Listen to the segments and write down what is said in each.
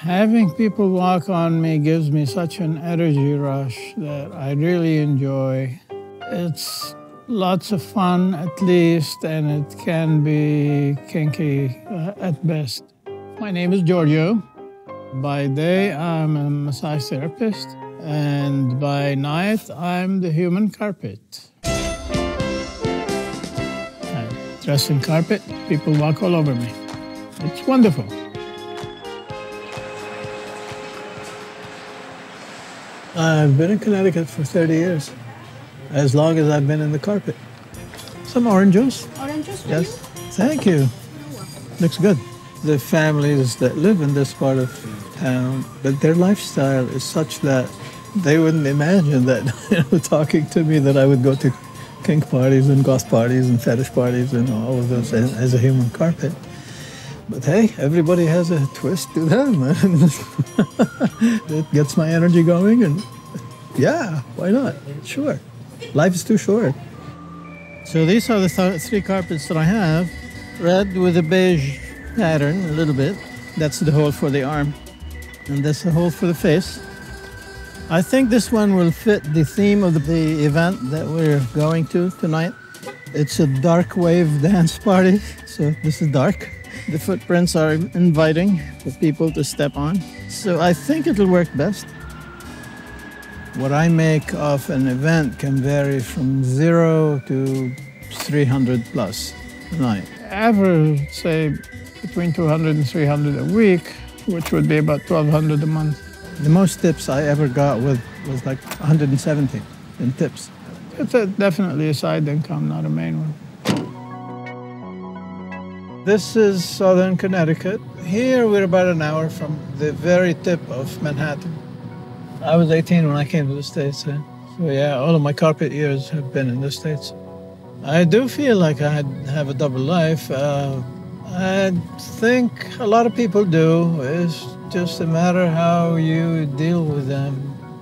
Having people walk on me gives me such an energy rush that I really enjoy. It's lots of fun at least, and it can be kinky at best. My name is Georgio. By day, I'm a massage therapist, and by night, I'm the human carpet. I dress in carpet, people walk all over me. It's wonderful. I've been in Connecticut for 30 years, as long as I've been in the carpet. Some orange juice. Orange juice for yes. You? Thank you. You're welcome. Looks good. The families that live in this part of town, but their lifestyle is such that they wouldn't imagine that, you know, talking to me, that I would go to kink parties and goth parties and fetish parties and all of those as a human carpet. But hey, everybody has a twist to them. It gets my energy going, and yeah, why not? Sure. Life is too short. So these are the three carpets that I have. Red with a beige pattern a little bit. That's the hole for the arm. And that's the hole for the face. I think this one will fit the theme of the event that we're going to tonight. It's a dark wave dance party, so this is dark. The footprints are inviting for people to step on. So I think it'll work best. What I make of an event can vary from 0 to 300 plus a night. Average, say, between 200 and 300 a week, which would be about 1,200 a month. The most tips I ever got was like 170 in tips. It's definitely a side income, not a main one. This is southern Connecticut. Here we're about an hour from the very tip of Manhattan. I was 18 when I came to the States. So yeah, all of my carpet years have been in the States. I do feel like I have a double life. I think a lot of people do. It's just a matter how you deal with them,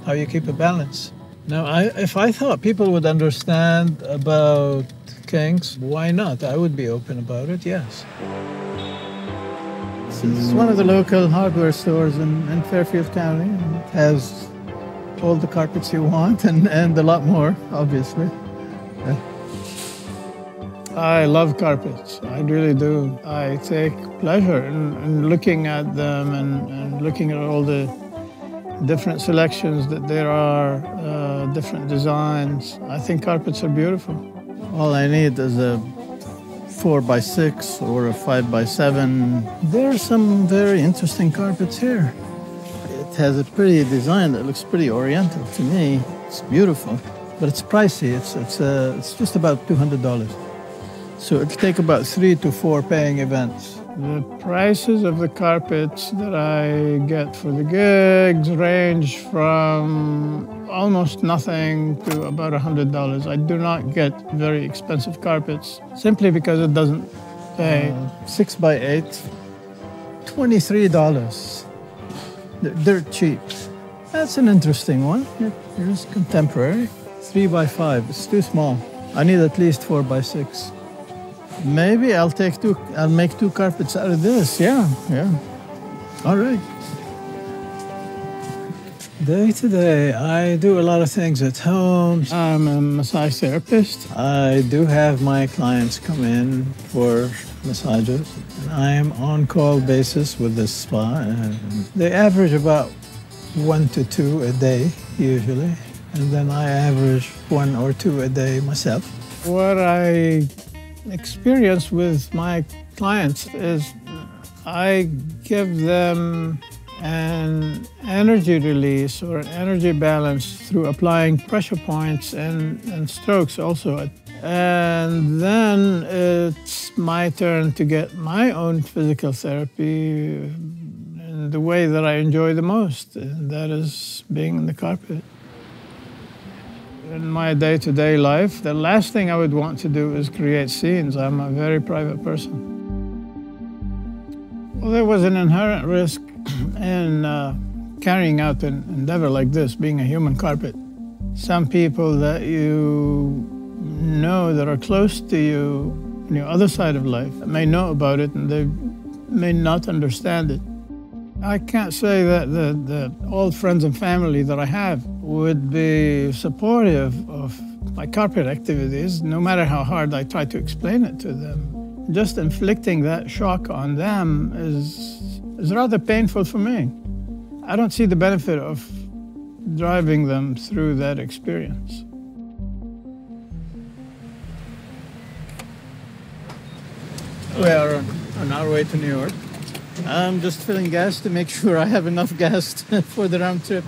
how you keep a balance. Now, if I thought people would understand about kinks, why not? I would be open about it, yes. This is one of the local hardware stores in Fairfield County. It has all the carpets you want and a lot more, obviously. I love carpets, I really do. I take pleasure in looking at them and looking at all the different selections that there are, different designs. I think carpets are beautiful. All I need is a 4x6 or a 5x7. There are some very interesting carpets here. It has a pretty design that looks pretty oriental to me. It's beautiful, but it's pricey. It's just about $200. So it'll take about 3 to 4 paying events. The prices of the carpets that I get for the gigs range from almost nothing to about $100. I do not get very expensive carpets, simply because it doesn't pay. 6x8, $23. They're cheap. That's an interesting one. It is contemporary. 3x5, it's too small. I need at least 4x6. Maybe I'll make 2 carpets out of this, yeah. All right. Day to day, I do a lot of things at home. I'm a massage therapist. I do have my clients come in for massages. I am on-call basis with the spa. They average about 1 to 2 a day, usually. And then I average 1 or 2 a day myself. What I experience with my clients is I give them an energy release or an energy balance through applying pressure points and strokes also. And then it's my turn to get my own physical therapy in the way that I enjoy the most, and that is being in the carpet. In my day-to-day life, the last thing I would want to do is create scenes. I'm a very private person. Well, there was an inherent risk in carrying out an endeavor like this, being a human carpet. Some people that you know that are close to you on your other side of life may know about it, and they may not understand it. I can't say that the old friends and family that I have would be supportive of my corporate activities, no matter how hard I try to explain it to them. Just inflicting that shock on them is rather painful for me. I don't see the benefit of driving them through that experience. We are on our way to New York. I'm just filling gas to make sure I have enough gas for the round trip.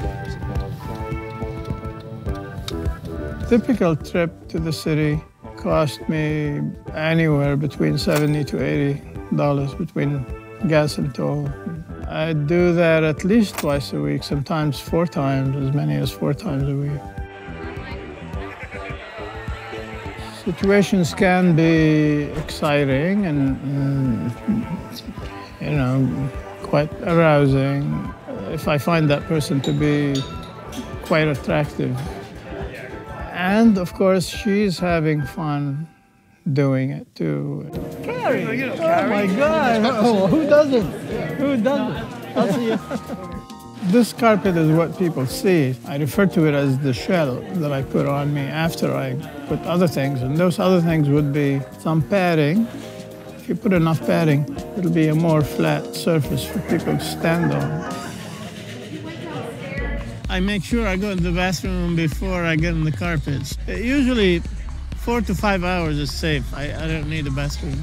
Typical trip to the city cost me anywhere between $70 to $80 between gas and toll. I do that at least twice a week, sometimes four times, as many as four times a week. Situations can be exciting and you know, quite arousing if I find that person to be quite attractive. And of course, she's having fun doing it too. Carrie! Oh my God! Oh, who doesn't? Who doesn't? I'll see you. This carpet is what people see. I refer to it as the shell that I put on me after I put other things, and those other things would be some padding. If you put enough padding, it'll be a more flat surface for people to stand on. I make sure I go to the bathroom before I get on the carpets. Usually 4 to 5 hours is safe. I don't need a bathroom.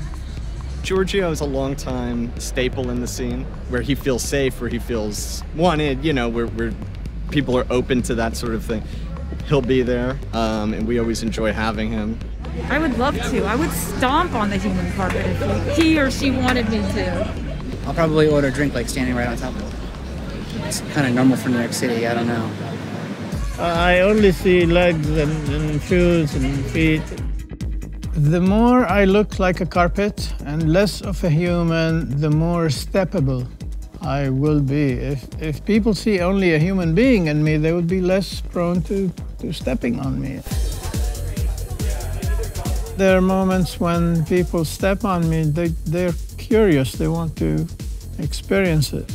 Georgio is a long-time staple in the scene, where he feels safe, where he feels wanted, you know, where people are open to that sort of thing. He'll be there, and we always enjoy having him. I would love to. I would stomp on the human carpet if he or she wanted me to. I'll probably order a drink like standing right on top of it. It's kind of normal for New York City, I don't know. I only see legs and shoes and feet. The more I look like a carpet and less of a human, the more steppable I will be. If people see only a human being in me, they would be less prone to stepping on me. There are moments when people step on me, they're curious, they want to experience it.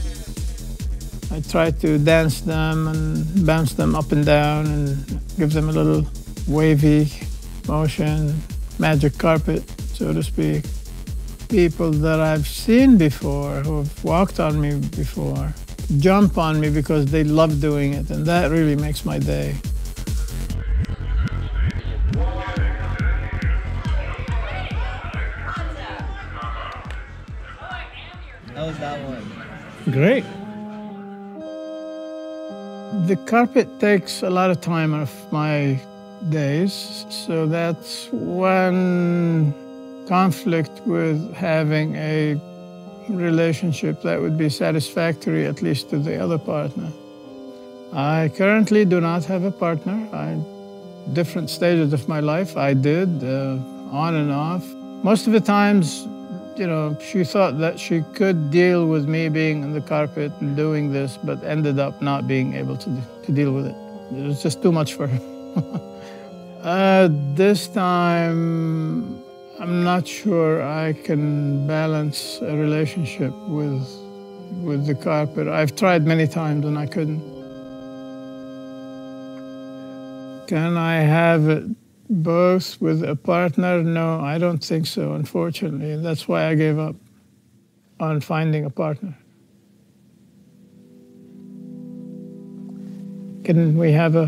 I try to dance them and bounce them up and down and give them a little wavy motion, magic carpet, so to speak. People that I've seen before, who've walked on me before, jump on me because they love doing it, and that really makes my day. How was that one? Great. The carpet takes a lot of time of my days, so that's one conflict with having a relationship that would be satisfactory, at least to the other partner. I currently do not have a partner. In different stages of my life, I did, on and off. Most of the times, you know, she thought that she could deal with me being in the carpet and doing this, but ended up not being able to deal with it. It was just too much for her. This time, I'm not sure I can balance a relationship with the carpet. I've tried many times and I couldn't. Can I have it? Both with a partner? No, I don't think so, unfortunately. That's why I gave up on finding a partner. Can we have a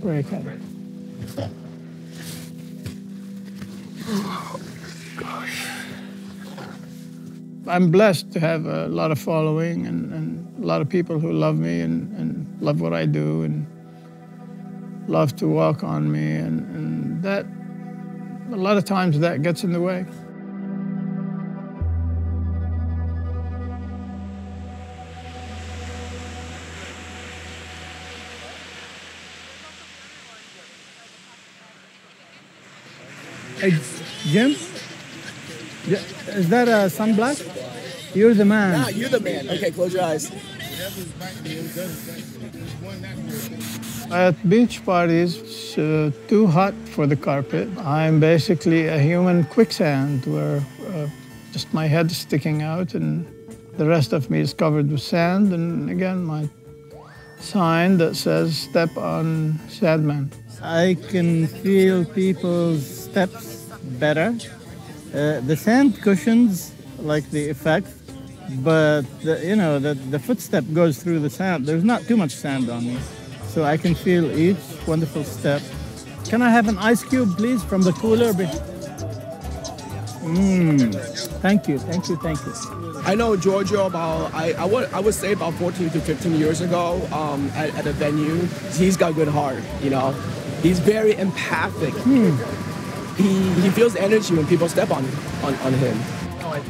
break? Oh, gosh. I'm blessed to have a lot of following and a lot of people who love me and love what I do and love to walk on me, and that, a lot of times that gets in the way. Hey, Jim? Is that a sunblock? You're the man. Nah, you're the man. Okay, close your eyes. At beach parties, it's too hot for the carpet. I'm basically a human quicksand where just my head is sticking out and The rest of me is covered with sand, and again, my sign that says, step on sad man. I can feel people's steps better. The sand cushions, like the effect, but the footstep goes through the sand. There's not too much sand on me, so I can feel each wonderful step. Can I have an ice cube, please, from the cooler? Thank you. I know Georgio about, I would say about 14 to 15 years ago at a venue. He's got a good heart, you know. He's very empathic. He feels the energy when people step on him.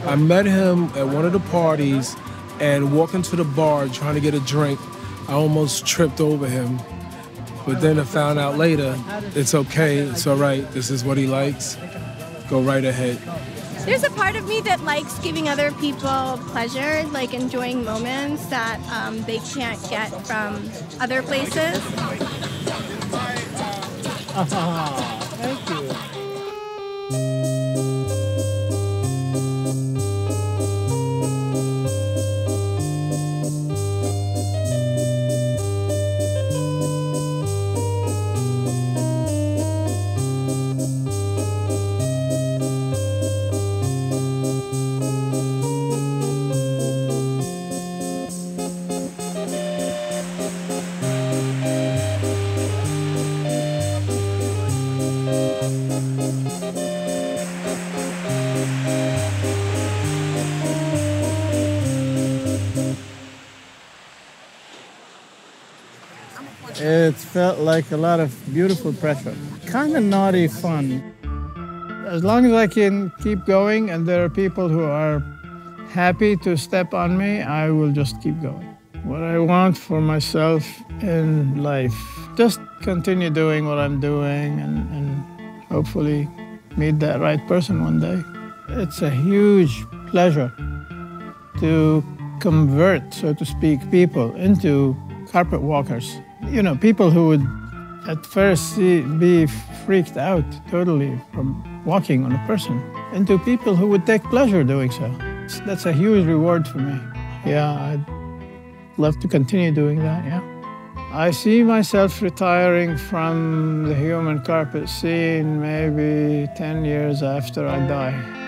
I met him at one of the parties and walking to the bar trying to get a drink, I almost tripped over him. But then I found out later, it's okay, it's all right, this is what he likes. Go right ahead. There's a part of me that likes giving other people pleasure, like enjoying moments that they can't get from other places. Thank you. It felt like a lot of beautiful pressure. Kind of naughty fun. As long as I can keep going and there are people who are happy to step on me, I will just keep going. What I want for myself in life, just continue doing what I'm doing and hopefully meet that right person one day. It's a huge pleasure to convert, so to speak, people into carpet walkers. You know, people who would at first be freaked out totally from walking on a person into people who would take pleasure doing so. That's a huge reward for me. Yeah, I'd love to continue doing that, yeah. I see myself retiring from the human carpet scene maybe 10 years after I die.